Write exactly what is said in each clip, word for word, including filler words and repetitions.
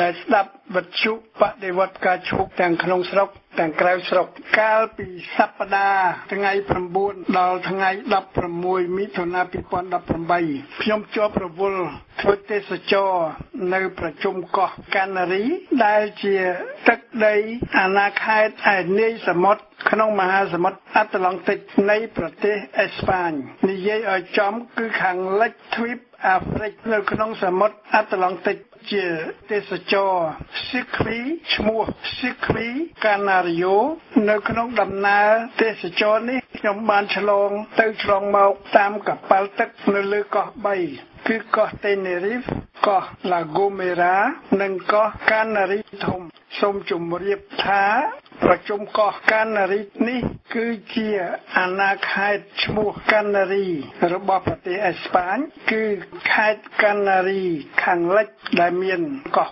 ដែលស្ដាប់វិទ្យុបដិវត្តការឈប់ទាំងក្នុងស្រុកទាំងក្រៅស្រុកកាលពីសប្តាហ៍ថ្ងៃ ក្នុងមហាសមុទ្រអាត្លង់តិកនៃប្រទេសអេស្ប៉ាញនិយាយឲ្យចំគឺខាងលិចទ្វីបអាហ្វ្រិកនៅក្នុងសមុទ្រអាត្លង់តិកជាទេសចរ គឺកោះតេនេរីฟកោះឡាហ្គូមេរ៉ានិងកោះកាណារីធំសូមជម្រាបថាប្រជុំកោះកាណារីនេះគឺជាអាណាខេត្តឈ្មោះកាណារីរបស់ប្រទេសអេស្ប៉ាញគឺខេត្តកាណារីខាងលិចដែលមានកោះ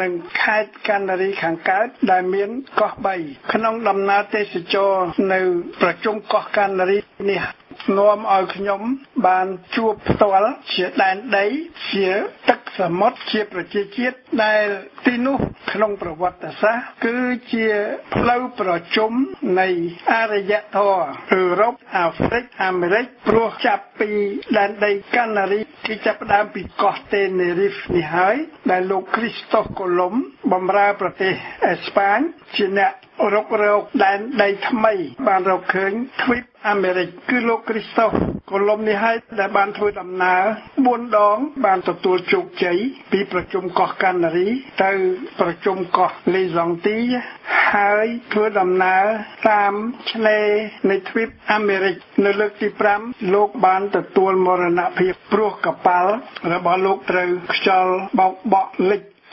នាំឲ្យខ្ញុំបានជួបផ្ទាល់ជាដែនដីជាទឹកសមុទ្រជាប្រទេសជាតិដែលទីនោះក្នុងប្រវត្តិសាស្ត្រគឺជាផ្លូវប្រជុំនៃអារយធម៌អឺរ៉ុបអាហ្វ្រិកអាមេរិកព្រោះចាប់ពីដែនដីកាណារីគឺចាប់ផ្ដើមពីកោះតេនេរីហ្វនេះហើយដែលលោកគ្រីស្តូសកូឡុំបំរើប្រទេសអេស្ប៉ាញជាអ្នក រកក្រោកដែនដីថ្មីបានរកឃើញទ្វីបអាមេរិកគឺលោកគ្រីស្តូសកូឡុំនេះហើយដែលបានធ្វើដំណើរ ក្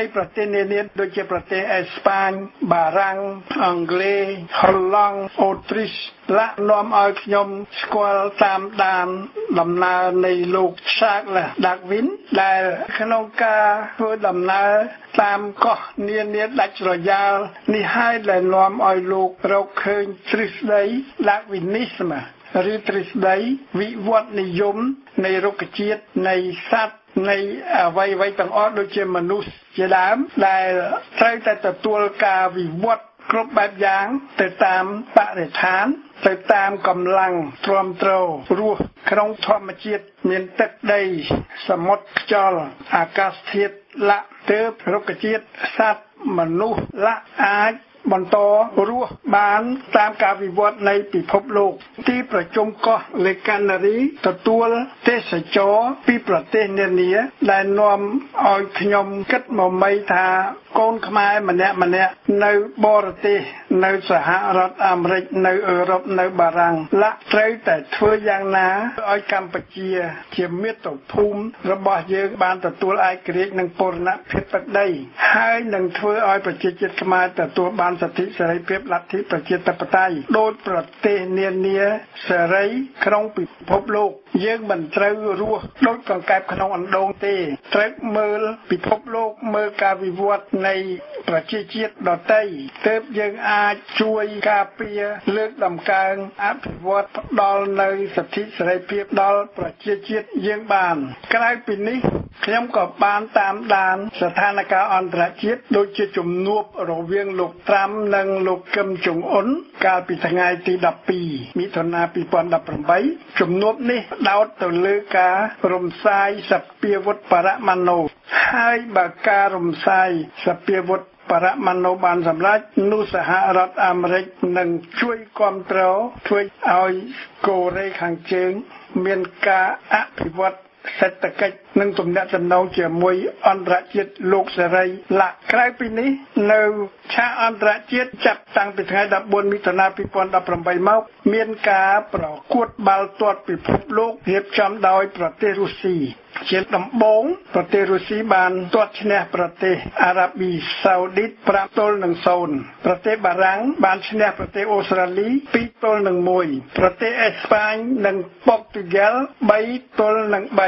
ានាដាច់ស្រយាលនេះហើយដែលនាំឲ្យលោករកឃើញទ្រឹស្ដី ទៅតាមបរិស្ថានទៅតាមកម្លាំងទ្រាំទ្ររស់ក្នុងធម្មជាតិមានទឹកដីសមុទ្រខ្យល់អាកាសធាតុលៈទើបរុក្ខជាតិសត្វមនុស្សលៈអាច បន្តរួចបានតាមការវិវត្តនៃពិភពលោកទីប្រជុំកោះលេកាណារីទទួលទេសចរពីប្រទេសនានាដែលនាំឲ្យខ្ញុំគិតមក សេរីក្នុងពិភពលោកយើងមិនត្រូវរស់ដូចកង្កែបក្នុងអណ្ដូងទេត្រូវមើលពិភពលោកមើលការវិវត្តនៃប្រជាជាតិដទៃទើបយើងអាចជួយការពារលើកតម្កើងអភិវឌ្ឍដល់នៅសិទ្ធិសេរីភាពដល់ប្រជាជាតិយើងបានក្រៅពីនេះខ្ញុំក៏បានតាមដានស្ថានភាពអន្តរជាតិដូចជាជំនួបរវាងលោក ត្រាំនិងលោកកឹមចុងអ៊ុនកាលពីថ្ងៃទី ដប់ពីរ មិថុនា ពីរពាន់ដប់ប្រាំបី ជំនួបនេះដោតទៅលើការរំសាយសព្យាវុធបរមាណុហើយបើការរំសាយសព្យាវុធ បរមាណុបានសម្រេចនោះសហរដ្ឋអាមេរិកនឹងជួយគាំទ្រធ្វើឲ្យកូរ៉េខាងជើងមានការអភិវឌ្ឍ เศรษฐกิจหนึ่งสมเด็จจำนองเจียมวยอันตรจิตโลกเสรีหลักใครปีนี้เนื้อชาอันตรจิตจับตังปิดท้ายดับบนมิถนาพิพนดับรำใบเมาเมียนกาปลอกวดบาลตรวจปิภพโลกเทียบจำดอยประเทศรัสเซียเชียงลำบงประเทศรัสเซียบานตรวจเนประเทศอาหรับีซาอุดิตปราบโตลหนึ่งโซนประเทศบารังบานเนประเทศออสเตรเลียปีโตลหนึ่งมวยประเทศเอสปานหนึ่งโปรตุเกสใบโตลหนึ่งใบ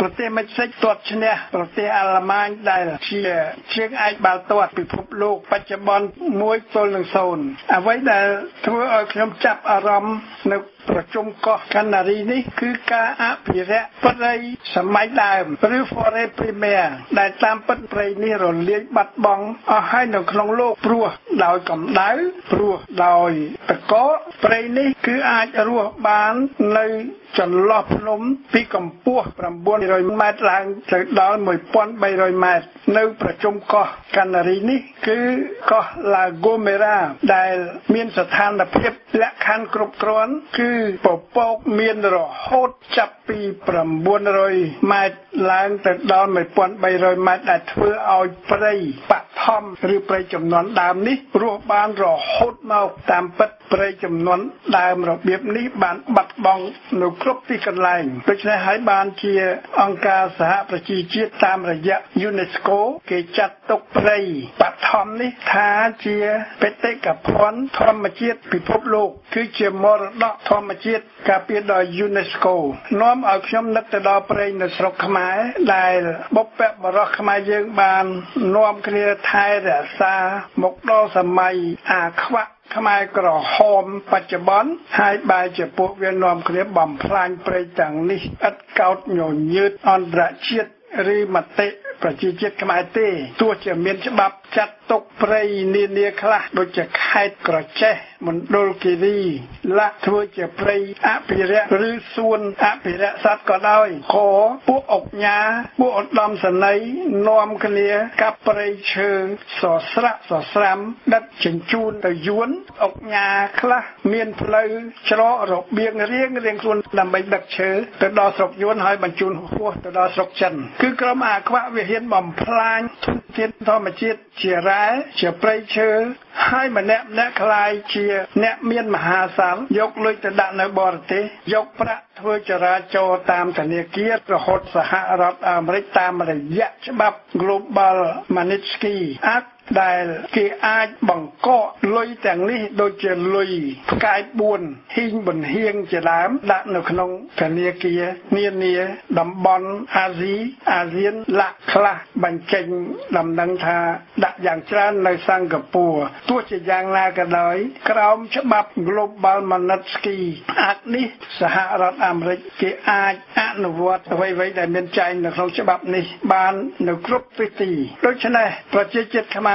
ประเทศไม่ใช่ตรวจเนประเทศอาลมันได้เชียเชียงไอบาลตรวจปิภพโลกปัจจุบันมวยโตลหนึ่งโซนเอาไว้ได้ทั่วเอาขนมจับอารมณ์ในประชุมก็การนารีนี้คือการอภิเษกประเดยสมัยดามหรือฟอร์เรพรีเมียได้ตามปัจจัยนี้เราเลี้ยงบัดบองเอาให้หนึ่งครองโลกรัวดาวกับดาวรัวดาวตะโกประเดยนี้คืออาจรัวบานในจนลอบล้มพิกำปั้วประบวนรอยมาตรางจากดาวมวยป้อนใบรอยมาในประชุมก็การนารีนี้คือก็ลาโกเมราได้มีสถานเพียบและคันกรุบกรอนคือปกปกเมียนรอโหดจับปีประบวนรอยมาล้างแต่ดอนไม่ปนใบรอยมาได้เพื่อเอาไปปะทอมหรือไปจำนวนดามนี้รัวบานรอโหดเมาตามปัดไปจำนวนดามระเบียบนี้บานบัดบองหนุครบที่กันไลน์โดยใช้หายบานเชียองค์การสหประชาชาติตามระยะยูเนสโกเกจัดตกไปปะทอมนี้ท้าเชียเปเตกับพรธรรมเชียพิภพโลกคือเชียมรดกธรรมเชียกาเปียดอยยูเนสโกน้อมเอาขยมนักตะดอเปรย์ในสรขมายได้บกแปะบรอกขมายเยืองบานน้อมเคลียไทยแดดซาหมกดอสมัยอาควะขมายกระหอมปัจจุบันหายบายเจ็บปวดเวียนนอมเคลียบ่มพลานเปรย์ต่างนี้อัดเกาหยงยืดอันระเชียหรือมัตเตประจีเจตขมายเตตัวเจมีนฉบับจัดตกเปรย์เนียเนียคละโดยจะขายกระเจมันโดลกิรีละทัวจะเปรย์อภิเรหรือส่วนอภิเรสัตก็ได้ขอพวกอกยาพวกอดลำสนัยนอมเคลียกับเปรย์เชิงสอสระสอสรัมดัดเฉินจูนแต่ย้วนอกยาคละเมียนเพลยชะลอรบเบียงเรียงเรียงส่วนนำไปดัดเชิงแต่ดอศกย้วนหอยบรรจุหัวแต่ดอศกจันคือกระมาคว้าเวียนบ่มพลานทุนเทียนทอมจิตเฉียร้ายเฉียเปรย์เชิงให้มาแนบแนคลายเฉียเนเมียนมหาสารยกเลยจะดันในบริเตยกพระเพื่อจราจรตามธเนเกียรติหดสหรัฐอเมริกาตามระยะฉบับ global maniski อัดได้เกี่ยอาจบังก็ลอยแต่งนี้โดยจะลอยกายบุญหิ้งบนเฮียงจะล้ำดันในขนมธเนเกียเนียเนียดับบอลอาซีอาเซียนละคละบังเจงดำดังทาดักอย่างจานในสังกปัวตัวจะยางนากระดอยกรามฉบับ global maniski อัดนี้สหรัฐอเมริกาเกี่ยอาจอนุวัตไว้ไว้ได้เป็นใจในขนมฉบับนี้บานในครบปีตีโดยฉะนั้นประเจจิตขมา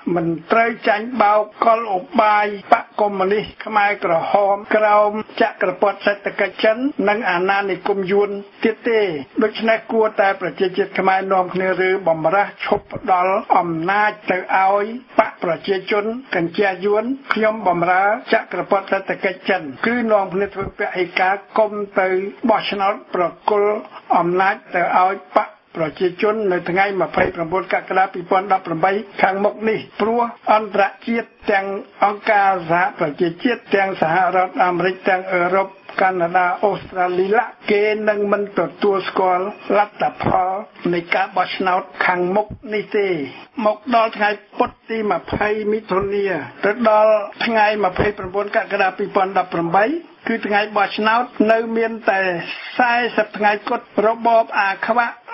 มันเตยจังเบากอลอบบายปะกรมนี้ขมายกระหอมกระอมจะกระปดเศรษฐกิจฉันนังอาณาในกรมยุนเตเต้โดยชนะกลัวแต่ประเจจิตขมายนอมคเนรือบ่มระชบดอลอำนาจเตยเอาปะประเจจนกันเจียยวนขยมบ่มระจะกระปดเศรษฐกิจฉันคือนอมคเนถือเป็นเอกกรมเตยบอชนอประกลอำนาจเตยเอาปะประชาชนในทั้งไงมาไฟประบวนการกระปิปอนดับประบายทางมกนี่ปลัวอันตรเจียแตงองค์การสหประชาชาติแตงสหรัฐอเมริกาแตงเอรบแคนาดาออสเตรเลียเกณฑ์นั่งมันตัวตัวสกอลรัฐพอในการบอชนาวขังมกนิเตมกดอลไงปดตีมาไฟมิโทเนียแต่ดอลไงมาไฟประบวนการกระปิปอนดับประบายคือไงบอชนาวในเมียนแต่สายสับไงกดระบอบอาคบะ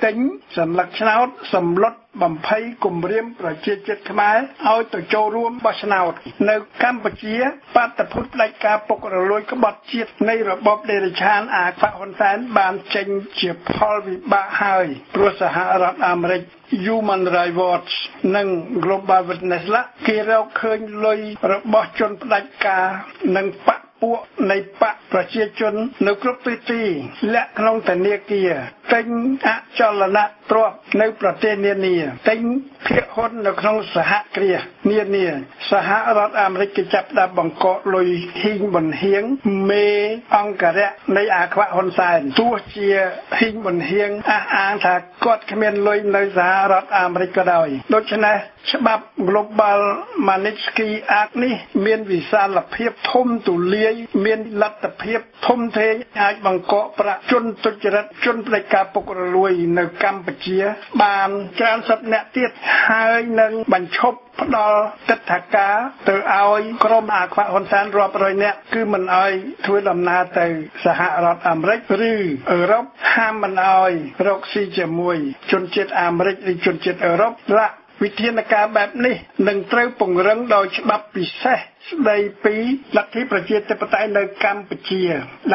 tính sầm lật nào sầm lật bầm phay cùngเรียมประเจเจขมายเอาตัวโจรวมบาชนาวในกัมพูชีปฏิพุทธรายการปกรลอยกบฏเจียดในระบบเดรัจฉานอาฝะฮอนแสนบานเจงเจียบพอลวิบะไฮปรุสหรัฐอเมริกHuman Rights Watch និង Global Witness ละគេរកឃើញលុយរបស់ជនផ្ដាច់ការនិងបកពួកនៃបកប្រជាជននៅគ្រប់ទិសទីលាក់ក្នុងធនាគារទិញអចលនទ្រព្យនៅប្រទេសនានាទិញភាគហ៊ុននៅក្នុងសហគ្រាសនានាសហរដ្ឋអាមេរិកគេចាប់ដាក់បង្កកលុយហ៊ីងប៊ុនហៀងមេអង្គរៈនៃអាខ្វាក់ហ៊ុនសែនទោះជាហ៊ីងប៊ុនហៀងអះអាងថាគាត់គ្មានលុយនៅសហរដ្ឋអាមេរិកក៏ដោយដូច្នេះច្បាប់ Global Magnitsky Act នេះមានវិសាលភាពធំទូលាយមានលទ្ធភាពធំធេងអាចបង្កកប្រាក់ជនទុច្ចរិតជនផ្ដាច់ការពុករលួយនៅកម្ពុជាបានច្រើនសិបអ្នកទៀតហើយនឹងបញ្ឈប់ផ្ដល់ទិដ្ឋាការទៅឲ្យក្រុមអាខ្វាក់ហ៊ុនសែនរាប់រយនាក់គឺមិនឲ្យធ្វើដំណើរទៅសហរដ្ឋអាមេរិកឬអឺរ៉ុបហាមមិនឲ្យរកស៊ីជាមួយជនជាតិអាមេរិកឬជនជាតិអឺរ៉ុបឡាវិធានការបែបនេះនឹងត្រូវពង្រឹងដោយច្បាប់ពិសេសស្ដីពីលទ្ធិប្រជាធិបតេយ្យនៅកម្ពុជា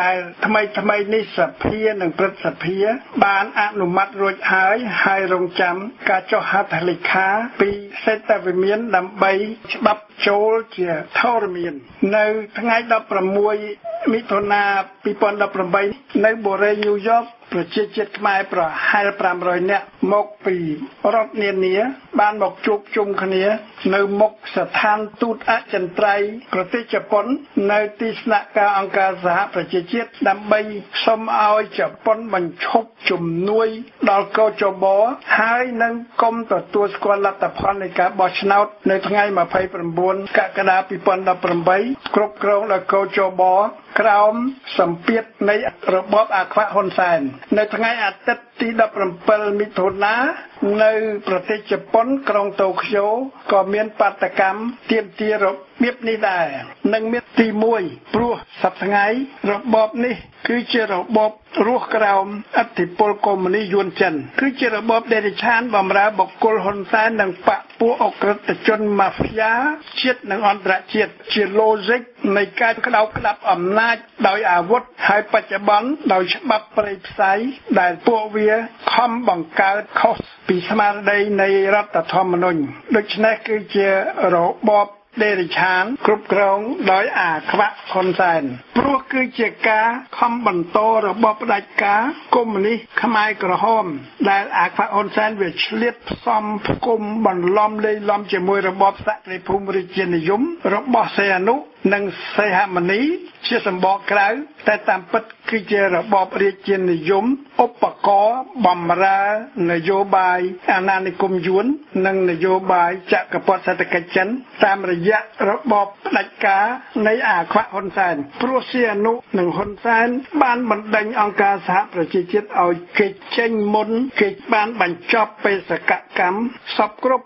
ដែលថ្មីថ្មីនេះសភានិងព្រឹទ្ធសភាបានអនុម័តរួចហើយហើយរងចាំការចុះហត្ថលេខាពីសេតវិមានដើម្បីច្បាប់ចូលជាធរមាននៅថ្ងៃដប់ប្រាំមួយមិថុនាពីរពាន់ដប់ប្រាំបីនៅបូរេញូវយ៉កប្រជាជាតិខ្មែរប្រហែលfive hundredនាក់មកពីរដ្ឋនានាបានមកជួបជុំគ្នានៅមុខស្ថានទូតអចិន្ត្រៃយ៍ប្រទេសជប៉ុននៅទីស្នាក់ការអង្គការសហប្រជាជាតិដើម្បីសុំឲ្យជប៉ុនបញ្ឈប់ជំនួយដល់កូចបោហើយនឹងកុំទទួលស្គាល់លទ្ធផលនៃការបោះឆ្នោតនៅថ្ងៃម្ភៃប្រាំបួនកក្កដាពីរពាន់ដប់ប្រាំបីគ្រប់គ្រងដោយកូចបោក្រោមសម្ពាធនៃរបបអាខ្វាក់ហ៊ុនសែននៅថ្ងៃអាទិត្យទីដប់ប្រាំពិតមិថុនានៅប្រទេសជប៉ុនក្រុងតូក្យូក៏មានបាតកម្មទាមទាររបៀបនេះដែរនិងមានទីoneព្រោះសប្តាហ៍ថ្ងៃរបបនេះគឺជារបបរស់ក្រោមអធិបតេយ្យកុម្មុយនីស្តយួនចិនគឺជារបបដេរិឆានបម្រើបុគ្គលហ៊ុនសែននិងបកពួកអក្រិតជនម៉ាហ្វីយ៉ាជាតិនិងអន្តរជាតិជា logic នៃការក្តោបក្តាប់អំណាចដោយអាវុធហើយបច្ចុប្បន្នដោយច្បាប់ប្រៃផ្សៃដែលពួកវាខំបង្កើតខុសពីស្មារតីនៃរដ្ឋធម្មនុញ្ញដូច្នេះគឺជារបបដេរិឆានគ្រប់គ្រងដោយអាខ្វាក់ហ៊ុនសែនព្រោះគឺជាការខំបន្តរបបផ្ដាច់ការកុម្មុយនីសต์ខ្មែរក្រហមដែលអាខ្វាក់ហ៊ុនសែនវាឆ្លៀតផ្សំផ្គុំបន្លំលេីឡំជាមួយរបបសក្តិភូមិរាជានិយមរបស់សេអនុនិងសេហមនីជាសម្បកក្រៅតែតាមពិតគឺជារបបរាជានិយមឧបករណ៍បម្រើនយោបាយអាណានិគមយួននិងនយោបាយចក្រពត្តិសេដ្ឋកិច្ចចិនតាមរយៈរបបផ្ដាច់ការនៃអាខ្វាក់ហ៊ុនសែនព្រោះសៀអនុនិងហ៊ុនសែនបានបណ្ដេញអង្គការសហប្រជាជាតិឲ្យគេចចេញមុនគេបានបញ្ចប់បេសកកម្មសពគ្រប់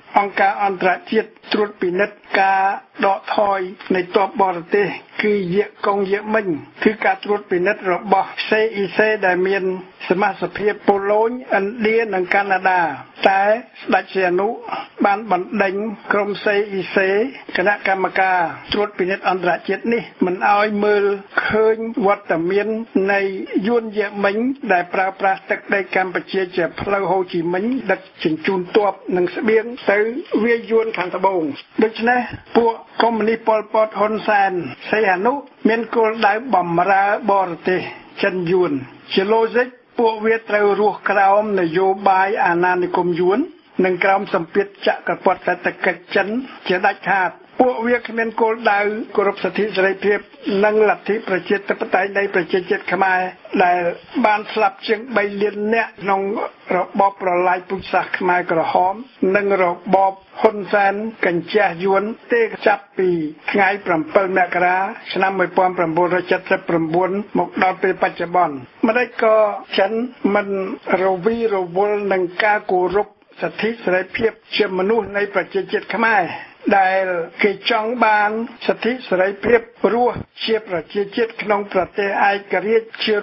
អង្គការអន្តរជាតិត្រួតពិនិត្យការដកថយនៃទ័ពបរទេសគឺយកកងយេមិញគឺការត្រួតពិនិត្យរបស់ C I C ដែលមានសមាជិកភាពប៉ូឡូញឥណ្ឌានិងកាណាដាតែស្ដេចសីហនុបានបណ្ដេញក្រុម C I C គណៈកម្មការត្រួតពិនិត្យអន្តរជាតិនេះមិនឲ្យមើលឃើញវត្តមាននៃយួនយេមិញដែលប្រើប្រាស់ទឹកដីកម្ពុជាជាផ្លូវហូជីមិញដឹកជញ្ជូនទ័ពនិងស្បៀងទៅវាយួនខាងត្បូងដូច្នេះពួកកុម្មុយនីស្តប៉ុលពតហ៊ុនសែនសីហនុមានគោលដៅបំរើបរទេសចិនយួនជា logic ពួកវាត្រូវរស់ក្រោមនយោបាយអាណានិគមយួននិងក្រោមសម្ពាធចក្រពត្តិសេដ្ឋកិច្ចចិនជាដាច់ខាត สถิสไรเพียบเชื่อมนุษย์ในประเจเจตขมาย ได้เกี่ยงจองบานสถิสไรเพียบรวบเชียประเจเจตក្នុងประเทศឯករាជ្យ เยี่ยย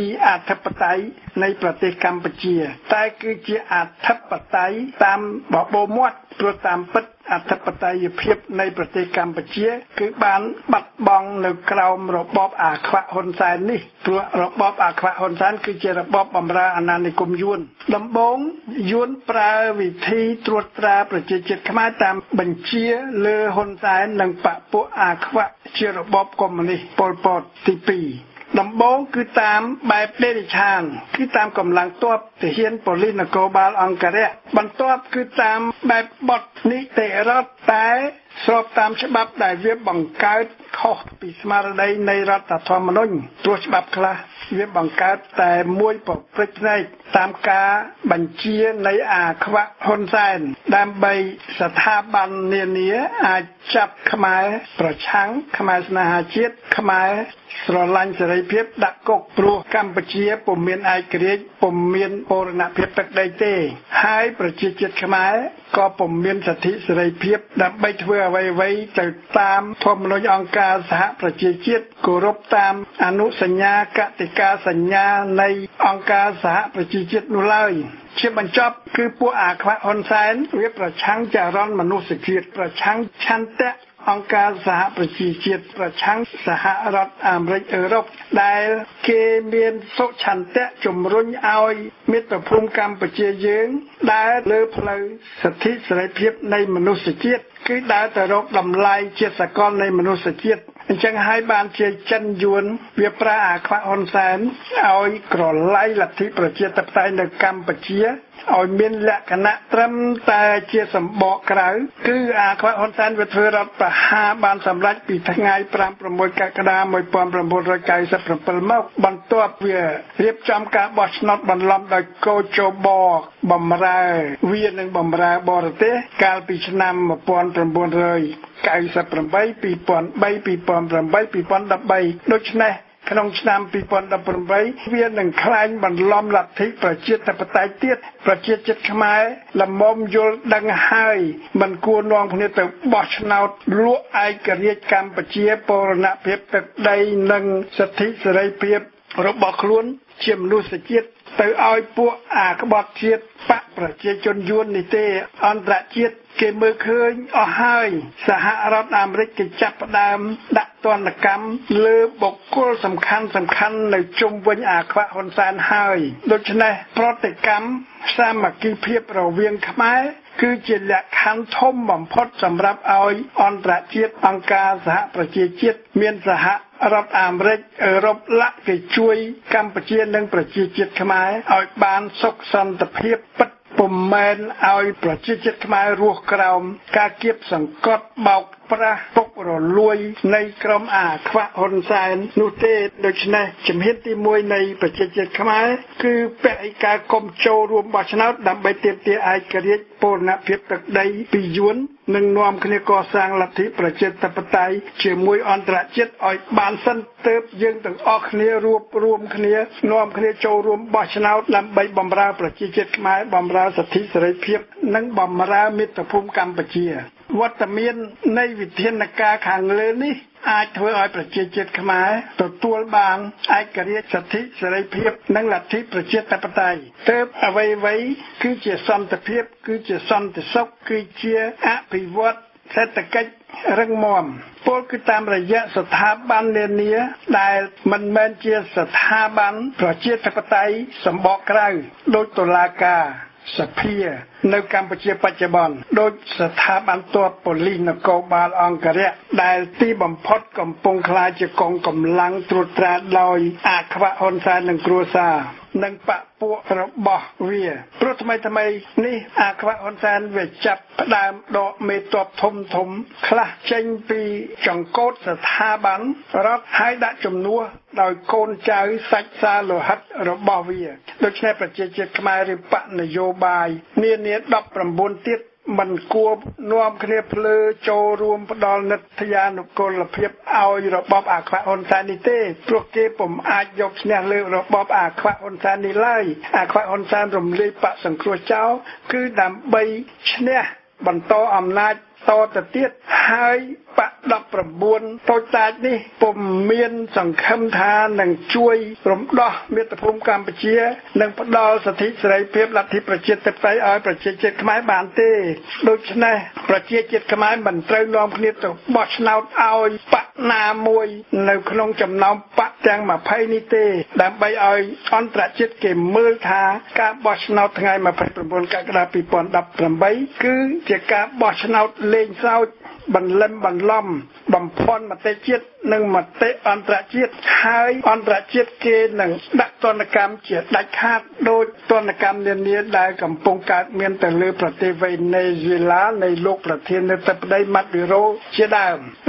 ีอธิปไตยในประเทศกัมพูชาแต่คือជាอธิปไตยตามบបបមួតព្រោះតាមពិត អធិបតេយ្យភាពនៃប្រទេសកម្ពុជាគឺបានបាត់បង់នៅក្រោមរបបអាខ្វាក់ហ៊ុនសែននេះព្រោះរបបអាខ្វាក់ហ៊ុនសែនគឺជារបបបម្រើអាណានិគមយួនដំបូងយួនប្រើវិធីត្រួតត្រាប្រជាជាតិខ្មែរតាមបញ្ជាលើហ៊ុនសែននិងបពុះអាខ្វាក់ជារបបកុម្មុយនីសប៉ុលពតទី ដំបូងគឺតាមបែបបេតិឆានគឺតាមកម្លាំងទ័ពទាហានប៉ូលីសនគរបាលអង្គរៈបន្ទាប់គឺតាមបែបបទនីតិរដ្ឋតែ ស្របតាមច្បាប់ដែលវាបង្កើតខុសពីស្មារតីនៃរដ្ឋធម្មនុញ្ញទោះច្បាប់ខ្លះវាបង្កើតតែមួយប្រព្រឹត្តផ្នែកតាមការបញ្ជានៃអាខ្វាក់ហ៊ុនសែនដើម្បីស្ថាប័ននានាអាចចាប់ខ្មែរប្រឆាំងខ្មែរស្នាហាជាតិខ្មែរស្រឡាញ់សេរីភាពដាក់គុកព្រោះកម្ពុជាពុំមានឯករាជ្យពុំមានបូរណភាពទឹកដីទេហើយប្រជាជាតិខ្មែរក៏ពុំមានសិទ្ធិសេរីភាពដើម្បីធ្វើអ្វីៗ ទៅតាមធម្មនុញ្ញអង្គការសហប្រជាជាតិគោរពតាមអនុសញ្ញាកតិកាសញ្ញានៃអង្គការសហប្រជាជាតិនោះឡើយ ជាបញ្ចប់គឺពួកអាខ្វាក់ហ៊ុនសែនវាប្រឆាំងចរន្តមនុស្សជាតិប្រឆាំងឆន្ទៈ អង្គការសហប្រជាជាតិប្រឆាំងសហរដ្ឋអាមេរិកអឺរ៉ុបដែលគេមានសុខឆន្ទៈជំរុញឲ្យ ឲ្យមានលក្ខណៈត្រឹមតែជាសម្បកក្រៅគឺអាខ្វាក់ហ៊ុនសែនវាធ្វើរដ្ឋប្រហារបានសម្រេចពីថ្ងៃ ក្នុងឆ្នាំ ទៅឲ្យពួកអាក្បត់ជាតិបកប្រជាជនយួននេះទេអន្តរជាតិគេមើលឃើញអស់ហើយសហរដ្ឋអាមេរិកគេចាប់ផ្ដើមដាក់ទណ្ឌកម្មលើបុគ្គលសំខាន់សំខាន់នៅជុំវិញអាខ្វាក់ហ៊ុនសែនហើយដូច្នេះប្រតិកម្មសាមគ្គីភាពរវាងខ្មែរ គឺជាលក្ខខណ្ឌធំបំផុតសម្រាប់ឲ្យអន្តរជាតិអង្គការសហប្រជាជាតិមានសហរដ្ឋអាមេរិកអឺរ៉ុបឡាក់គេជួយកម្ពុជានិងប្រជាជាតិខ្មែរឲ្យបានសុខសន្តិភាពពិត ពុំមែនឲ្យប្រជាជាតិខ្មែររស់ក្រោមការគៀបសង្កត់បោកប្រាស់ពុករលួយនៃក្រុមអាខ្វាក់ហ៊ុនសែននោះទេដូច្នេះជំហានទី មួយនៃប្រជាជាតិខ្មែរគឺពាក់ឯកការគំចូលរួមបោះឆ្នោតដើម្បីទាមទារឯករាជ្យពលរដ្ឋភាពទឹកដីពីយួននិងនាំគ្នាកសាងលទ្ធិប្រជាធិបតេយ្យជាមួយអន្តរជាតិឲ្យបានសន្តិភាពយើងទាំងអស់គ្នារួមរួមគ្នានាំគ្នាចូលរួមបោះឆ្នោតដើម្បីបម្រើប្រជាជាតិខ្មែរបម្រើសិទ្ធិសេរីភាព និងបម្រើមិត្តភូមិកម្ពុជាវត្តមាននៃវិធានការខាងលើនេះ អាចធ្វើឲ្យប្រជាជាតិខ្មែរទទួលបានឯករាជ្យសិទ្ធិសេរីភាពនិងលទ្ធិប្រជាធិបតេយ្យទៅអ្វីៗគឺជាសន្តិភាពគឺជាសន្តិសុខគឺជាអភិវឌ្ឍសេដ្ឋកិច្ច รังมอมพวกคือตามระยะสถาบันเรียนเนี้ยได้มันแมนเชียสถาบันประเทศไทยปไตยสมบัติไกลโดยตุลาการสเปียในกัมพูชาปัจจุบันโดยสถาบันตัวปลีนโกบาลอังกฤษได้ตีบำพดกำปงคลายจะกองกำลังตรวจตราลอยอาคบะฮอนซาหนึ่งครัวซาหนึ่งปะปัวระบะเวียเพราะทำไมทำไมนี่อาคบะฮอนซาเวจับดามดอกเมตอบทมทมคละเชงปีจังโกดสถาบันรับให้ได้จำนัวโดยโคนใจสัจซาโลหัดระบะเวียโดยใช้ประเจเจขมายริปะนโยบายเนียนดับประมวลติดมันกลัวน้อมเคลียเพลโจรวมดอลนัทยานุกลเพียบเอาระบอบอาควาอนซานิเต้พวกเก็บผมอาจยกเนี่ยเลยระบอบอาควาอนซานิไล่อาควาอนซานรมเลยปะสังครัวเจ้าคือดำใบเนี่ยบรรโตอำนาจต่อแต่เตี้ยหายปะดับประบวนโตใจนี่ผมเมียนสังคมทานหนังช่วยรมดอเมตภูมิการประเชียหนังพดอสถิตไรเพียบลัทธิประเชียเตไปอ้อยประเชียเจ็ดขมายบานเต้โดยชนะประเชียเจ็ดขมายบันเตยนอมคณิตบอชนาวเอาปะนามวยในขนมจำนำปะแจงมาไพนิเต้ดำใบอ้อยอันตรเจ็ดเกมมือทากับบอชนาวทั้งไงมาไพประบวนการกระปีปอนดับประใบคือเจ้ากับบอชนาวเล่งเศร้าบันเล่มบันล่อมบัมพอนมาเตะเจี๊ยดหนึ่งมาเตะอันตรเจี๊ยดหายอันตรเจี๊ยดเกณฑ์หนึ่งดักตนกรรมเจี๊ยดได้คาดโดยตนกรรมเนียนเนียได้กับปงการเมียนแต่เลือประเทศไว้ในเวลาในโลกประเทศในแต่ได้มัดหรือโรเจี๊ยดได้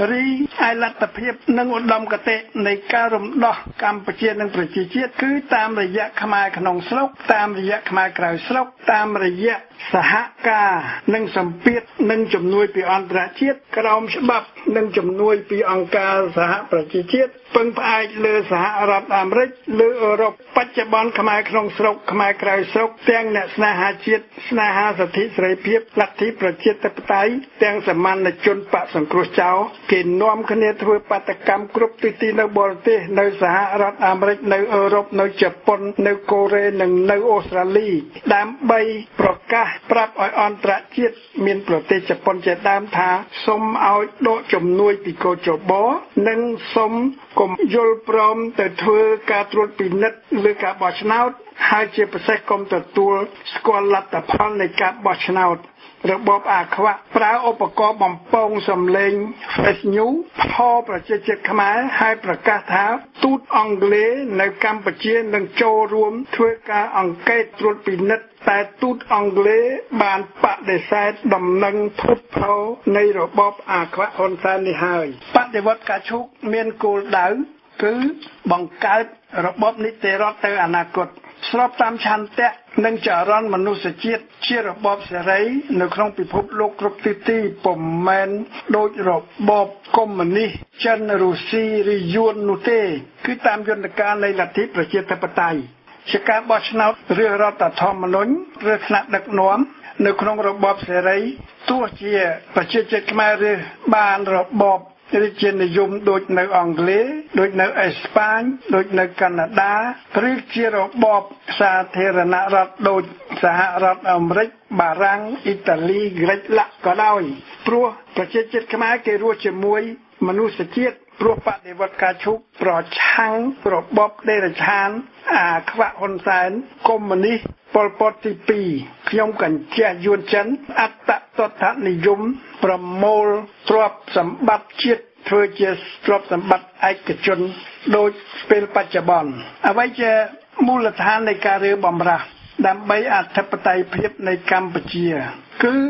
รีไอรัตเพียบหนึ่งอุดมกเตะในการมดอกกรรมประเจี๊ยดหนึ่งประเจี๊ยดคือตามระยะขมายขนองสลบตามระยะขมายกล่าวสลบตามระยะสหกาหนึ่งสัมเปียดหนึ่งจำนวนปีอันตรเจี๊ยดกระมฉบับหนึ่งจำนวนปีองการสหประชาชาติเปิงพายเลือสหรัฐอเมริกเลืออรบปัจจุบันขมายครองสกขมายไกรสกแตงเนสนาหาเชียดสนาหาสถิตไรเพียบลัทธิประเจตปไตยแตงสมันในจนปะสังครุเจ้าเกณฑ์น้อมคะแนนทวีปาตกรรมกรุบติตีในบอลเตในสหรัฐอเมริกในอรบในญี่ปุ่นในโคเรหนึ่งในออสเตรเลียดามใบประกาศปรับออยอันตรเชียดมีนประเทศญี่ปุ่นจะดามทาสมเอาโดจมนุยปิโกจบอหนึ่งสมกมยลพร้อมแต่เธอการตรวจปีนัดหรือการบอชนาวหายเจ็บประเสริฐกรมตัวตัวสกอลลัตพรในการบอชนาวระบบอาควะปลาอุปกรณ์บ่มปองสำเร็งเฟสนิวพอประเจเจขมายให้ประกาศท้าตูดอังเล่ในกัมพูชาหนึ่งโจรวมเทือการอังเกตตรวจปีนัดแต่ตูดอังเล่บานปะเดซายดำนังทุบเผาในระบบอาควะฮอนซานิไฮปฏิวัติการชุกเมียนกูดาวคือบังคับระบบนิเทศเตอร์อนาคตสอบตามชันเตะนั่งจาร้อนมนุษย์เชียดเชี่ยระบบเสรีในครองปิภพโลกครบติตี้ปมแมนโดยระบบคอมมิวนิสต์เชนรูซีริยุนนุเตคือตามยนต์การในลัทธิประชาธิปไตยชกาบอชนาเรือรัตธรรมนุนเรือขนาดดักน้อมในครองระบบเสรีตัวเชี่ยประชาธิปไตยเรือบานระบบในเจนยมโดยในอังกฤษโดยในอิสปานโดยในแคนาดาหรือเชียร์บอบสาธารณรัฐโดยสหรัฐอเมริกบารังอิตาลีกรีซละก็ได้เพราะประเทศเจ็ดขมายเกรัวเชมวยมนุษย์เชียร์เพราะปฏิวัติการชุบปลอดชังปลอดบอบเดรชานอาขวะฮอนซานคอมมิวนิสต์ปอลปอติปีขย่มกันเจียยวนฉันอัตตะตถานิยมประโมลตรวจสมบัติเชิดเธอเจสตรวจสมบัติไอกชนโดยเป็นปัจจุบันเอาไว้จะมูลฐานในการเรือบอมราดำใบอัธปไตยเพียบในกัมพูชาคือ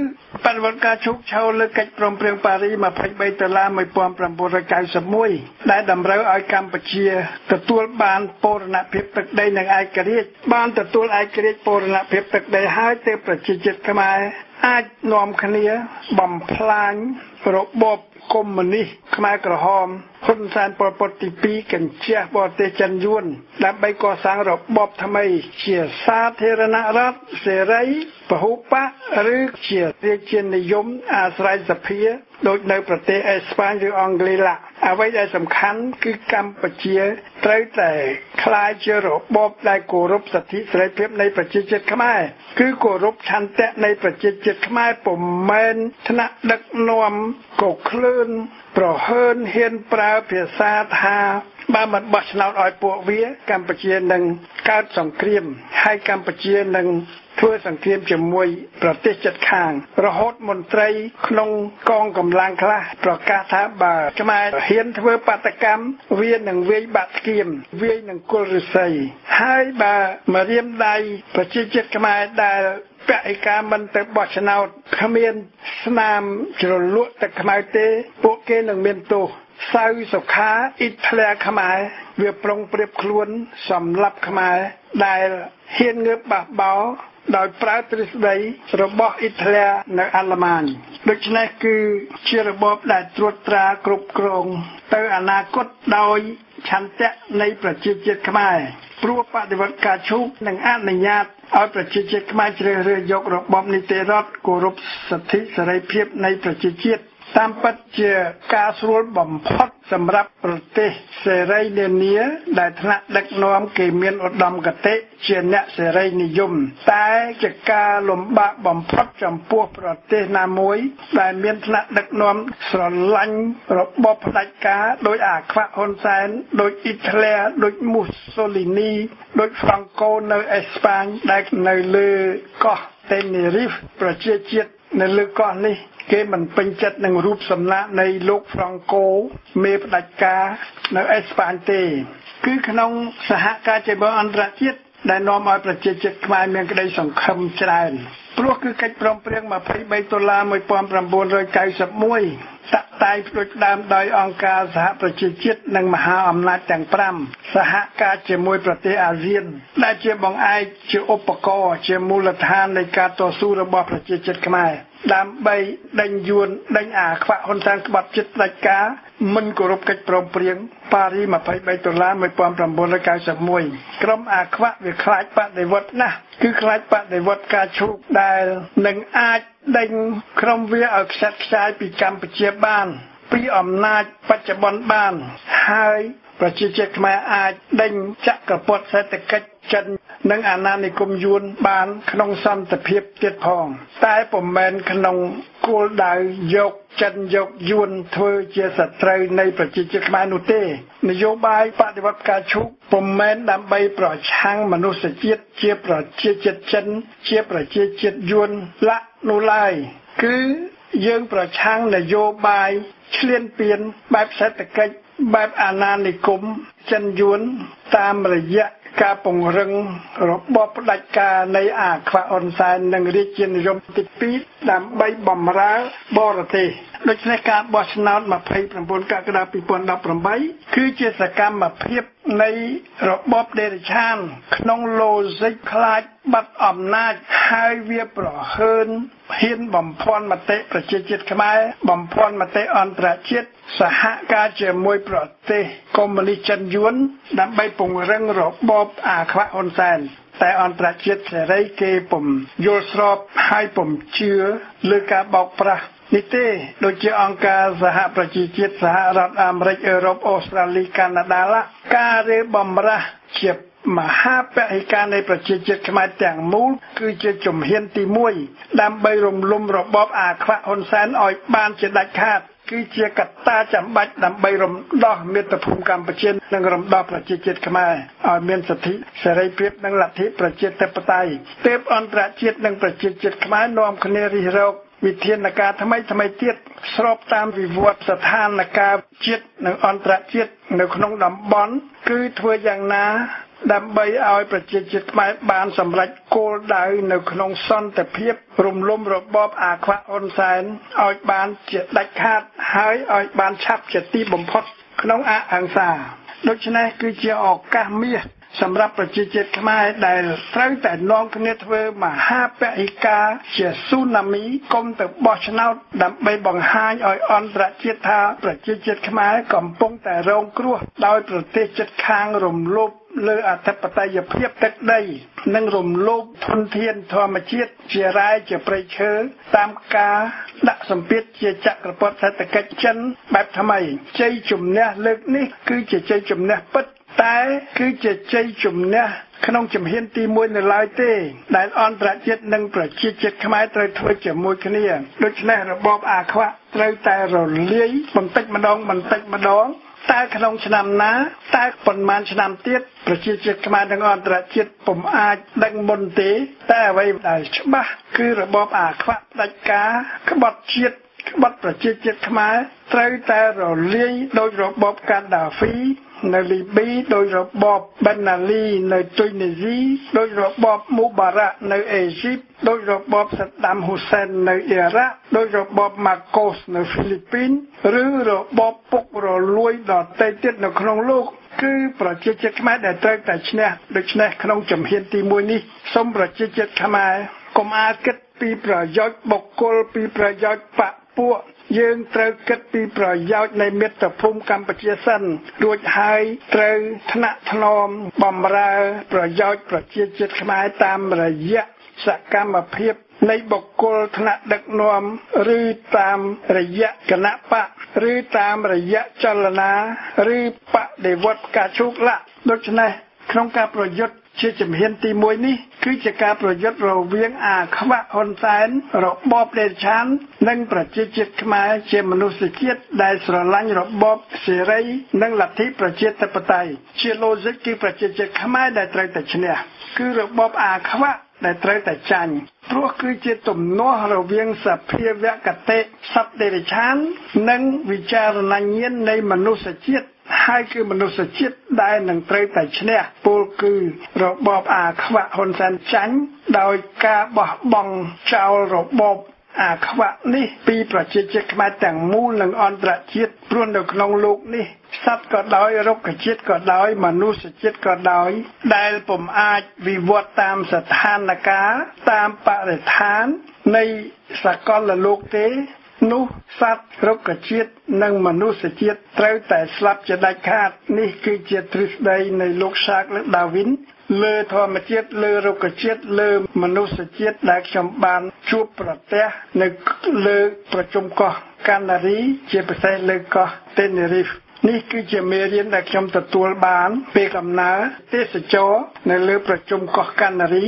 ปัญหาการชุกเชาเลือกกัดปรมเปลืองปารีมาภัยใบตะลาไม่ปลอมประมวลกายสมุยได้ดำเร้าไอกัมพูชาตะตัวบานโปรณะเพียบตักได้หนังไอกรีดบานตะตัวไอกรีดโปรณะเพียบตักได้หายเตประจิจิตขมายอาจนอมคเนียบ่มพลานระบบคอมมิวนิสต์ขมายกระหอมคนสารปปติปีกันเชียบอเตจันยวนดำใบก่อสร้างระบบทำไมเชียสาธารณรัฐเสรีปหุปะหรือ Ba mặt bọt nào đòi bộ vía Campuchia nâng cao sòng kìm hai Campuchia nâng thưa sòng kìm chỉ mùi rồi tết chật hàng rồi hốt mồn tây nông con cầm lang kha rồi cá thả bờ cái mai hiến thưa patakam viên nâng viên bát kìm viên nâng cua rưỡi sầy hai bà mà riêng đây rồi chết chật cái mai đà tại cả mình tới bọt nào khăm yên nam chỉ rồi lụa tới cái mai tê bộ kê nâng miền tù sau số khá ít lẽ khăm ai việc prong bẹp cuốn sầm lấp khăm ai đại hiên ngược bạc báo đại phá tứ đại rồi bỏ ít lẽ nơi Alaman được này cứ chia rồi bỏ đại truất ra cục còng tới anh ta cốt đôi chăn tẹt nơiประเทศเจ็ดขมายปลัวปฏิวัติการชุกหนึ่งอันหนึ่งญาติเอาประเทศเจ็ดขมายเชื่อเรือยกระบอบนิติรัฐกรุบสถิตเสรีเพียบในประเทศเจ็ดตามปัจเจกาสรวนบ่มพอดสำหรับประเทศเสรีเดนเนียได้ถนัดดักน้อมเกี่ยมีนอดมกเตเชียนเสรีนิยมแต่เจกาลมบะบ่มพอดจำพวกประเทศนามวยได้เมียนถนัดดักน้อมสลันระบอบไดกาโดยอาควาฮอนแซนโดยอิตาลีโดยมุสโซลินีโดยฟรังโกในเอสปานได้ในเลือกเตเนริฟประเทศเจ็ดในเลือกนี้เกมันเป็นจัดหนึ่งรูปสำนักในโลกฟรังโกเมปดักกาในเอสปานเตคือขนมสหการเจริญอันตรายได้นำมาประเจจิตมาเมืองกระไดสังคมจราจรพวกคือการปลอมเปลี่ยนมาภัยใบตุลาไม่ปลอมประมูลโดยใจสับมวยตัดตายโดยดามโดยองการสหประเจจิตหนึ่งมหาอำนาจแตงปรำสหการเจมวยประเทศอาเซียนได้เจมองไอเจอุปกรณ์เจมูลธานในการต่อสู้ระบอบประเจจิตมาดามใบดังยวนดังอาขวะคนทางกบัดจิตรายกามันกรุบกัดปลอมเปลี่ยนปารีมาภัยใบตุลาไม่ปลอมประมูลโดยใจสับมวยกรมอาขวะคล้ายปะในวัดนะคือคล้ายปะในวัดกาชุกได้หนึ่งอาจดังครมเวียอักษรชายปีกรรมปัจเจบ้านปีอำนาจปัจจบนบ้านหายประชิดเจ็ดมาอาจดังจักรพรรดิเศรษฐกิจจันนังอาณานิคมยูนบ้านขนมซ้ำตะเพียบเจ็ดพองใต้ผมแมนขนมกูดายยกจันยกยูนเธอเจสัตรีในประชิดเจ็ดมานุเตนโยบายปฏิวัติการชุกผมแมนดำใบปล่อยช้างมนุษย์เจ็ดเจี๊ยบประชิดเจ็ดจันเจี๊ยบประชิดเจ็ดยูนละนุไลคือยังประชังนโยบายเชี่ยนเปลี่ยนแบบเศรษฐกิจแบบอาณานิคมจันยวนตามระยะกาปงเริงรบบอบดักกาในอาควาออนไซน์นังริจินยมติปีดำใบบ่มร้าบอระเตโดยในการบอชนาลมาภัยประมวลกากระดาปีปอนดับประมายคือเจตกรรมมาเพียบในระบอบเดริชานขนงโลซิคลาดบัดอำนาจให้เวียปรอเฮินเห็นบ่มพรมาเตะประเจจิตขมายบ่มพรมาเตะอันตรจิตสหการเจมวยประเตกอมลิจันยวนดำใบปงเริงรบบอบอาควาออนไซน์แต่อันตรจิตเสรีเกปุ่มโยสรอบให้ปุ่มเชื้อเลือกาบอกประนิเต้โดยเฉพาะองค์การสหประชาชาติสหรัฐอเมริกายุโรปออสเตรเลียแคนาดาละกาเรบอมระเฉียบมหาปฏิการในประชาชาติขมายแต่งมูลคือจะจมเฮียนตีมวยดำใบรมลมรบบอบอาควะฮอนแซนอ่อยบานเจดักขาดคือเจกัตตาจำบัดดำใบรมดอกเมตภูมิกรรมประเชนนังรมดอกประเจจิตขมายอ่อยเมียนสถิเสรีเพียบนังหลักทิประเจตปไตยเต็มอันประเจตนังประเจจิตขมายนอมคเนริโรกวิเทียนกาทำไมทำไมเทียดสอบตามวิวัฒสถานกาเจียดหนึ่งอันตรเจียดหนึ่งขนมดำบอนคือทัวอย่างนาดำใบเอาประเจจิตไม้บานสำหรับโกลดายหนึ่งขนมซ่อนแต่เพียบรุมล้มรบบอบอาควาออนไซน์เอาบานเจียดดักคาดหายเอาบานชับเจียดตีบ่มพดขนมอาอังซาโดยเฉพาะคือเจียออกกาเมียสำหรับประเจจิตขมายได้ตั้งแต่น้องคเนทเวอร์มาห้าเปริกาเฉียซูนามิกลมแต่บอชนาลดำใบบังหายอ่อยออนประเจธาประเจจิตขมายก่อมปงแต่โรงครัวโดยประเทศจิตคางรมลุบ เลืออัตปไตยเพียบตักได้นั่งรมโลภทุนเทียนธรรมเชิดเจียร้ายเจียปรเชื้อตามกาดักสมเพียเจียจักรพรรดิสัตกัจจันแบบทำไมใจจุ่มเนี่ยเลิกนี่คือเจียใจจุ่มเนี่ยปัดแต่คือเจียใจจุ่มเนี่ยขนมจำเฮียนตีมวยในลายเต้ได้ออนประเจ็ดนั่งประเจ็ดเจ็ดขมายเตยถวยเจียมวยขณีโดยชนะระบอบอาควะเตยแต่เราเลี้ยมันเต็กมาดองมันเต็กมาดองตาขนมฉนำนะตาปนมาฉนำเตี้ยประชิดเจ็ดขมาดังอ่อนตระเจ็ดผมอาดังบนเตะแต่ไว้ได้ชบ้าคือระบอบอาขวัดดักกาขบดเจ็ดขบดประชิดเจ็ดขมาไตรแต่เราเลี้ยโดยระบอบการด่าฟีในลิบีโดยระบอบเบนาลีในตุนิซีโดยระบอบมูบาระในเอจิปต์โดยระบอบสัดดัมฮุเซนในอิรักโดยระบอบมาโกสในฟิลิปปินส์หรือระบอบปกรอลวยดอดไตเต็ดในครองโลกคือประเจเจตขมาได้ไตรแต่ชนะโดยชนะครองจำเฮียนตีมวยนี้สมประเจเจตขมากรมอาเกตปีประยชน์บกกลปีประยชน์ปะปัวยืงเตยเกิดปีปล่อยยาวในเมตตาภูมิกรรมปัจเจสันรวยหายเตยธนะถนอมบอมราปล่อยยาวประเจเจตขมายตามระยะสกรรมเพียบในบกกลธนะดักนวมหรือตามระยะกณะปะหรือตามระยะจลนาหรือปะเดวัตกาชุกละดัชนัยครองการประยชน์เชื่อจำเห็นตีมวยนี่คือจะการประยชน์เราเวียงอาขวะฮอนแสนระบอบเดชันนั่งประเจจิตขมาเชื่อมนุษย์เกียรติได้สระลังระบอบเสรีนั่งหลักที่ประเจตปไตยเชื่อโลจิกีประเจจิตขมาได้ไตรแต่ชนะคือระบอบอาขวะได้ไตรแต่จันเพราะคือเจตุ่มนัวเราเวียงสัพเพเวกเตสัพเดชันนั่งวิจารณเงียนในมนุษย์เกียรติให้คือมนุษย์จิตได้หนังเตยแต่ชนะปูคือระบอบอาขวะฮอนสันจันโดยกาบะบองเจ้าระบอบอาขวะนี่ปีประจิตจิตมาแต่งมูลหนังออนตระจิตรุ่นเด็กน้องลูกนี่สัตว์ก็ได้รกจิตก็ได้มนุษย์จิตก็ได้ได้ผมอาจวิวัฒน์ตามสถานการณ์ตามปริธานในสกลโลกเตนุสัตว์รกจิตนั่งมนุษย์จิตเตยแต่สลับจะได้ขาดนี่คือจิตทฤษฎีในโลกชาติและดาวินเลือธรรมจิตเลือรกจิตเลือมนุษย์จิตได้ชมบานชูประเทศในเลือประชุมก่อการนารีเจปเซเลือก่อเตเนริฟนี่คือเจเมเรียนได้ชมตะตัวบานเปกำนาเตสโจในเลือประชุมก่อการนารี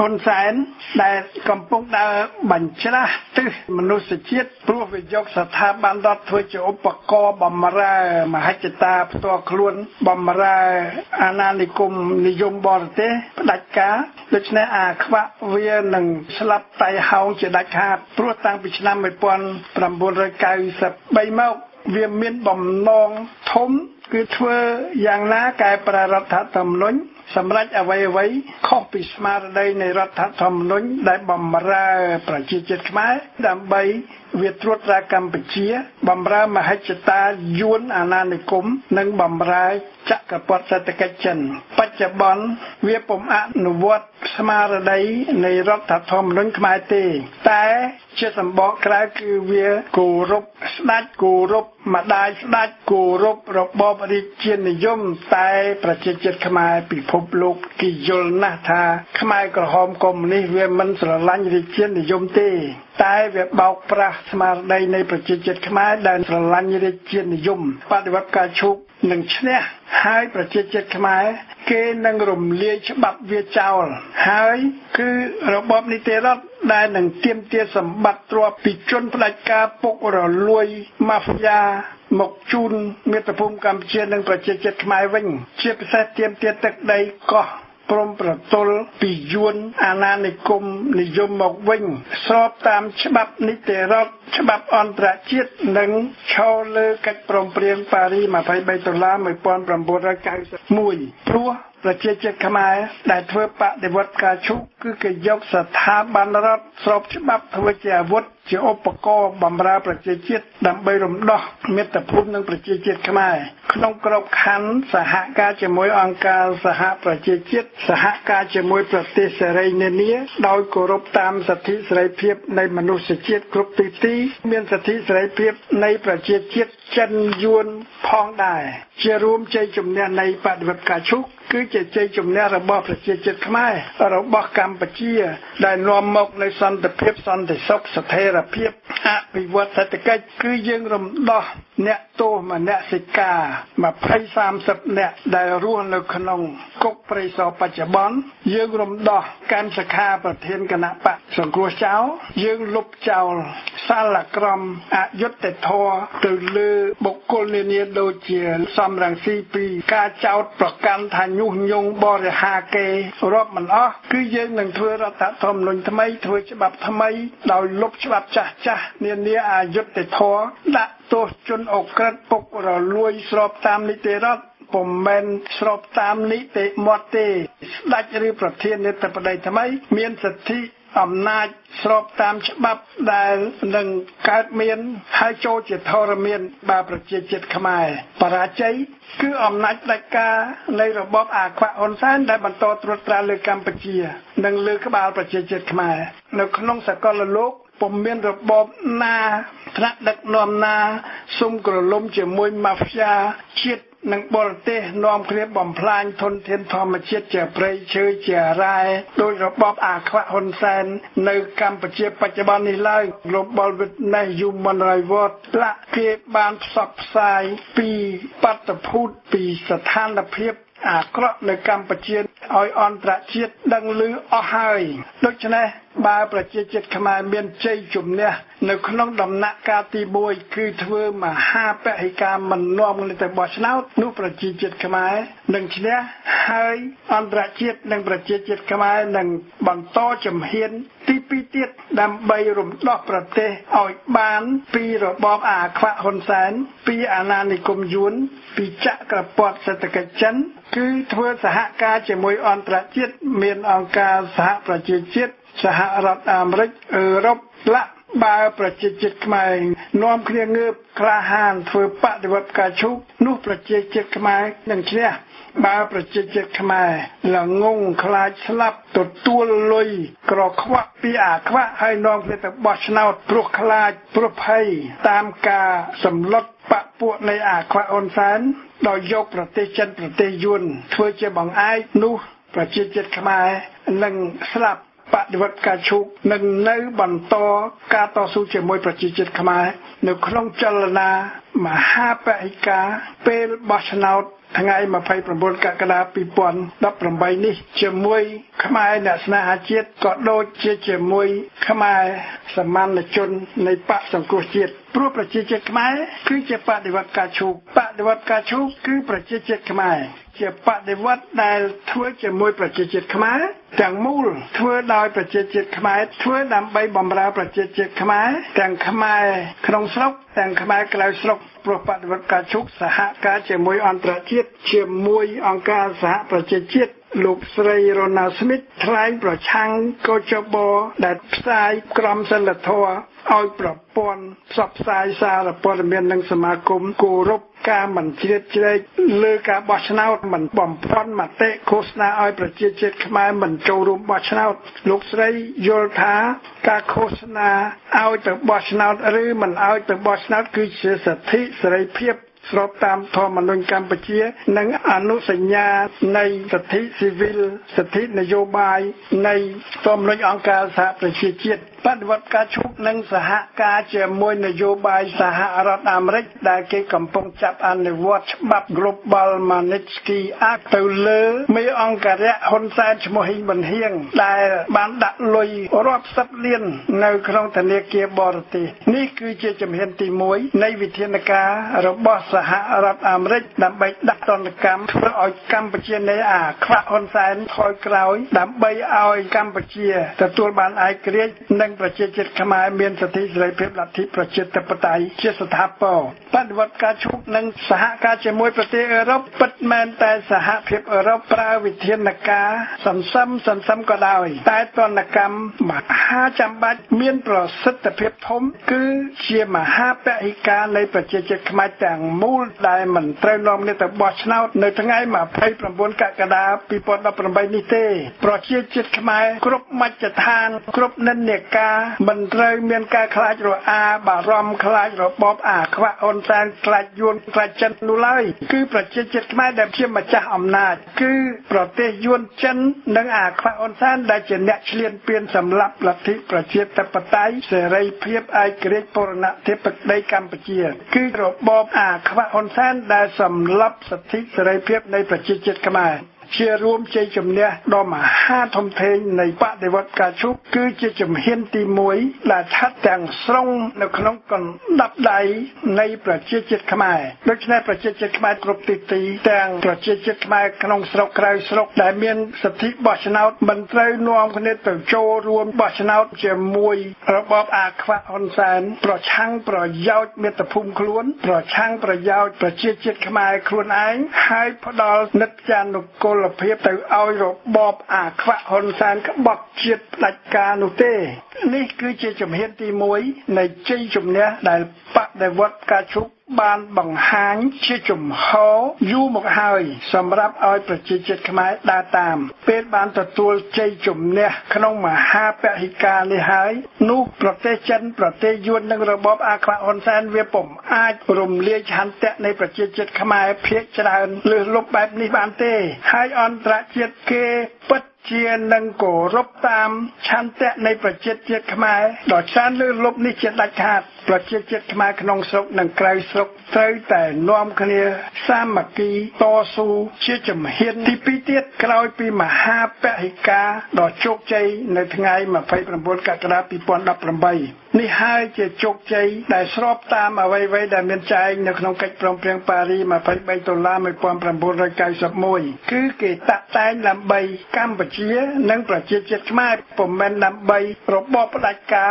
ฮอนแสนได้กำปองได้บัญชาตื้อมนุษย์จิตพวกวิยกสถาบันรัฐถวยจะอุปกรณ์บำรามาให้จิตตาตัวคล้วนบำราอาณานิคมนิยมบอร์เตประดักกาโดยชนะอาขวะเวียหนึ่งสลับไตเฮาจะดักขาดพวกตั้งปิชนามิปอนปรำบุญรกายสับใบเมาเวียนเมียนบ่มนองทมคือเธออย่างน้ากายประรัฐธรรมนุนสำรัจเอาไว้ไว้ข้อปิสมาร์ได้ในรัฐธรรมนุนได้บำราประจิตจิตมาดำใบเวียตรวจรากรรมปเชียบำรามหาจตายุนอาณานิคมนังบำราจักรพรรดิสัตกัจจันปัจจุบันเวียปมอนุวัตสมาร์ได้ในรัฐธรรมนุนขมาเตแต่เชื่อสมบอกคล้ายคือเวียกูรบสนัดกูรบมาได้สนัดกูรบรบบอบริเชียนิยมแต่ประจิตจิตขมาปิภพโลกกิยลนาธาขมายกระหอมกลมนี่เวียมันสละลังริเชียนิยมเตตายเวียเบาปราสมาร์ได้ในประจิตจิตขมาได้สละลังริเชียนิยมปฏิวัติการชุกหนึ่งชนะหายประจิตจิตขมาเกนังรมเลียฉบับเวียเจ้าหายคือระบอบนิเทศได้หนึ่งเตรียมเตียสมบัติตัวปิจนปลายกาปกรอรวยมาฟยาหมกจูนเมตภูมิกรรมเชียหนึ่งประจิตจิตขมาวิ่งเชียประเสเตรียมเตียตึกใดก็พรมประตลปียวนอาณานิคมนิยมออกวิ่งสอบตามฉบับนิเทศฉบับออนตระเจียดหนึ่งชาวเลอกัดปรมเปลี่ยนปารีมาไปใบตุลาเมื่อปอนปรมโบราณกายมุ่ยพลัว ประเจเจขมาได้เพื่อปฏิวัติการชุกคือการยกสถาบันรัฐสอบฉบับทวีเจวุฒิเจ้าอุปกรณ์บำราประเจเจดำไปรมดอกเมตตาพุทธนึงประเจเจขมาขนมกรอบขันสหการจมวยองการสหประเจเจสหการจมวยประเทศเสรีเนียโดยกรบตามสิทธิเสรีเพียบในมนุษยจิตครบตีตีเมียนสิทธิเสรีเพียบในประเจเจจันยวนพองได้เชื่อรวมใจจุ่มเนี่ยในปฏิวัติการชุกคือใจใจจุ่มเนี่ยระบอบประเจเจขมาระบอบกรรมประเจียได้รวมมกในสันติเพียบสันติสุขสเทระเพียบอภิวัตเศรษฐกิจคือยิงรมดอกเนี่ยโตมาเนี่ยสิกามาไพรสามสิบเนี่ยได้ร่วงในขนมกบไพรสอบปัจจุบันยิงรมดอกการสคาประเทศกณะปะสังกัวเจ้ายิงลบเจ้าสารกรรมอยุติทอตื่นลือบุคคลเนียโดเจียสำหรับสี่ปีกาเจ้าประกันทายุยงบริหารเกรอบมันอ๋อคือยิงหนึ่งเทือรัตธรรมหนุนทำไมเทือฉบับทำไมเราลบฉบับจ้าจ้าเนียเนียอยุติทอละโตจนอกกระปกเรารวยสอบตามนิติรัฐผมเป็นสอบตามนิติมอเตได้จะรีประเทศในแต่ประเดี๋ยวทำไมเมียนสิทธิอำนาจสอบตามฉบับได้หนึ่งการเมียนให้โจเจตทรเมียนบาประเจเจตขมายปราชัยคืออำนาจรายการในระบบอาควาออนซานได้บรรทอนตรวจตราเลือกกัมพูชีหนึ่งเลือกบาประเจเจตขมายในขนมสกอลโลกผมเมียนระบบนาพระดักนอมนาซุ่มกระลมเจมวยมาฟยาชิดนังบอลเตะนอมเคลียบอมพลานทนเทนทอมเชียเจเปรยเชยเจรายโดยระบบอาควาฮอนแซนในกัมพูชีปัจจุบันนี้ไล่ระบอบในยูมันไรวอดละเก็บบานสับสายปีปัตตพูดปีสถานเพียบอาเคราะห์ในกัมพูชีออยออนตระเชียดังลืออหายโดยเฉพาะบาประเจเจขมาเมียนใจจุ่มเนี่ยในขนมดำนักกาตีบวยคือเธอมาห้าแปะให้การมันนอมเลยแต่บอชนาวนุประเจเจขมาหนึ่งชนะเฮยอันตรเจตหนึ่งประเจเจขมาหนึ่งบังโตจำเฮียนตีปีเตียดดำใบรมดอกประเทศอ่อยบานปีระบอบอาควาฮอนแสนปีอาณานิคมยุนปีจะกระปอดเศรษฐกิจฉันคือเธอสหการเจมวยอันตรเจตเมียนอังกาสหประเจเจสหรัฐอเมริกาเรบละบาประเจเจขมายน้อมเคลียงเงือบคลาหานเฟื่อปฏิวัติการชุกนุประเจเจขมายหนึ่งเชี่ยบาประเจเจขมายหลังงงคลายสลับตดตัวลอยกรอกขวะปีอาขวะให้น้อมเคลียแต่บอชนาวปลุกคลายปลุกให้ตามกาสำลักปะปวดในอาขวะออนซันโดยยกประเทศจันประเทศยุนเฟื่อจะบังไอนุประเจเจขมายหนึ่งสลับปฏิวัติการชุกหนึ่งในบันโตการต่อสู้เจมวยประจิจิตขมาหนึ่งคลองเจรนามาห้าแปดกาเปลบอชนาวทั้งไงมาไฟประบนกากระดาปีปอนรับประบายนี่เจมวยขมาเนสนาหาเจียดกอดโดเจเจมวยขมาสมานชนในปะสังกุจิตพวกประจิจิตขมาคือเจปฏิวัติการชุกปฏิวัติการชุกคือประจิจิตขมาเจปฏิวัติได้ทั่วเจมวยประจิจิตขมาแต่งมูลทั่วดอยประเจเจขมายทั่วดำใบบอมราประเจเจขมายแต่งขมายขนมสลบแต่งขมายกลายสลบปรปัดวัดการชุกสหการเจมวยอันตรเจตเจมวยองการสหประเจเจลูกสไลโรนาสมิธทรายประชังโกจโบดัดสายกรมสลัดทอเอาประปนสับสายสารปนเมียนดังสมาคมกูรบกาหมันเจตเจตเลือกาบอชนาวหมันบ่มพรอนมาเตะโฆษณาเอาประเจเจขมาหมันโจรุมบอชนาวลูกสไลโยธาการโฆษณาเอาแต่บอชนาวหรือมันเอาแต่บอชนาวคือเสียสิทธิเสรีเพียบสอบตามธรรมนุนกัมพูชีหนังอนุสัญญาในสิทธิสิวิลสิทธินโยบายในธรรมนุนองค์การสหประชาชาติปฏิวัติการชุกหนังสหการเจมวยนโยบายสหรัฐอเมริกาได้เกี่ยวกับปงจับอันในวัดบับ global magnitsky อาเตเลไม่องค์การฮอนแซนชโมหิบันเฮียงได้บันดักลอยรอบสับเลียนในครองทะเลเกียบอร์ตีนี่คือเจจำเห็นตีมวยในวิทยาการระบอบสหรัฐอเมริกาดำไปดักตนกรรมเพื่อเอากัมพูชีในอาคราฮอนแซนทอยกลอยดำไปเอากัมพูชีแต่ตัวบ้านไอเกรียหนึ่ง ประชาธิปไตยขมายเมียนสถิตไรเพียบลัทธิประชาธิปไตยเชื่อสถาปน์ปัจจุบันการชุกนังสหการเจมวยประเทศเอรบปัดแมนแต่สหเพียบเอรบปราวิเทียนนักกาสัมซ้ำสัมซ้ำก็ได้ตายตอนนักกรรมมหาจำบัดเมียนประสิทธิเพียบทมคือเชี่ยมหาเปริกาในประชาธิปไตยขมายแต่งมูลได้เหมือนไตรลมในแต่บอชนาดในทั้งไงมาไพ่ประมวลกระดาปีปอนดับประมายนิเต้ประชาธิปไตยขมายครบมัจจทานครบนันเนกาบันเทิงเมียนกาคลายโรอาบารอมคลายโรบอบอาขวะออนแซนคลายยวนคลายจันนุไลคือประเทศเจ็ดไม่ได้เชื่อมาจากอำนาจคือประเทศยวนจันนังอาขวะออนแซนได้เจเนเชเลียนเปลี่ยนสำหรับลัทธิประเทศตะปไตเสรีเพียบไอเกรกปรณะเทปได้กัมพูชีคือโรบอบอาขวะออนแซนได้สำหรับสิทธิเสรีเพียบในประเทศเจ็ดไม่เชื่อรวมใจจำเนี่ยดอมห้าทมเทงในปะเดวัดกาชุกคือจะจำเห็นตีมวยหลาทัดแต่งสรงในขนมกันดับใดในประเทศเจ็ดขมายโดยในประเทศเจ็ดขมายกรุบติตีแต่งประเทศเจ็ดขมายขนมสระกลายสระได้เมียนสถิบอชนาว์บรรเทานวมคะแนนต่อโจรวมบอชนาว์เจมวยระบบอาควาออนแซนปล่อยช่างปล่อยยาวเมตภูมิคล้วนปล่อยช่างปล่อยยาวประเทศเจ็ดขมายคล้วนไอ้ให้พดอลนัดจานุกลเพียบแต่เอาระบอบอาขวะฮอนซานก็บอกเฉียดหลักการนุเต้นี่คือเจจมเฮนตีมวยในเจจมเนี้ยได้ปะได้วัดกาชุกบานบังหางเชื่อจุ่มหออยู่หมกหอยสำหรับเอาประจิจิตขมายดาตามเป็นบานตัวตัวใจจุ่มเนี่ยขนมมาหาแปะหิกาในหายนุประเทศจันประเทศยวนในระบบอาควาออนแซนเวียผมอาจรวมเลี้ยชันแตะในประจิจิตขมายเพียจราหรือลบแบบนี้บานเต้ให้ออนตระเจียดเกปัดเชียนังโกรบตามชันแตะในประเทศเจ็ดขมายดอกชันลื่นลบนิเจตขาดประเทศเจ็ดขมายขนมศกนังไกลศกเตยแต่น้อมเคลียสามัคคีต่อสู้เชื่อจมเห็นที่พิเทียดกลายปีมหาแปะหิกาดอกโชคใจในทั้งไงมาไฟประมวลกระดาปีปอนดับประใบนี่ให้เจโชคใจได้สรอบตามเอาไว้ไว้ได้เมียนใจในขนมไก่ปลอมเพียงปารีมาไฟใบตุลาไม่ปอนประมวลรายการสับมวยคือเกตะแตนลำใบกัมปเชี่ยนั่งประเจจิตไม่ผมแม่นำใบรบบอบหลักกา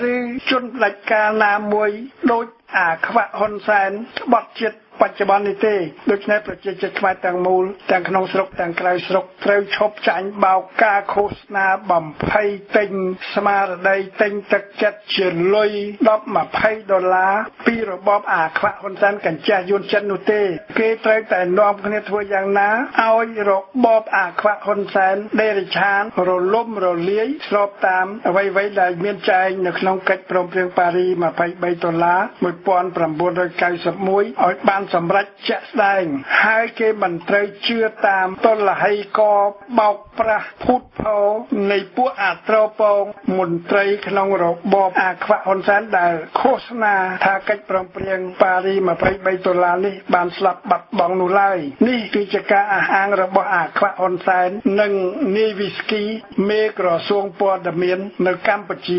หรือจนหลักกานามวยโดยอาควะฮอนแซนบอดจิตปัจจุบันนี้เต้โดยในประเจจิตไม่แต่งมูลแต่งขนมสรกแต่งไกลสรกเตลชบจันเบากาโฆษณาบ่มไพ่ติงสมาร์ไดติงตะเกียบเฉียนลอยรอบมาไพ่ดอลลาร์ปีรบบอบอาควะฮอนแซนกันเจียยุนจันนุเต้เกยเตลแต่นอมคะแนนทัวอย่างน้าเอารบบอบอาควะฮอนแซนเดริชานโรล้มโรเลี้ยสอบตามไว้ไว้ได้เมียนใจหนักน้องกัดปรมเพียงปารีมาไพ่ใบดอลลาร์มวยปอนประมวลโดยไกลสมวยออยบานสำหรับเจ้าแดงให้เกบันเตยเชื่อตามต้นละให้กอบเบาประพุทธโพในปัวอัตราปองมุนเตยขนมรบบอบอาควะฮอนแซนได้โฆษณาทาเกตปรมเปรียงปารีมาไปใบตุลานี่บานสลับบับบองนุไลนี่กิจการอาหารระบบอาควะฮอนแซนหนึ่งนิวิสกีเมกรอสวงปอดเมียนในกัมพูชี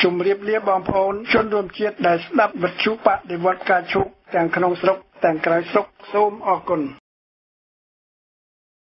จุ่มเรียบเรียบบองพลชนรวมเชียดได้สลับบัตชุปะในวัดกาชุกแต่งขนมสรกแต่งกระสกโซมออกกล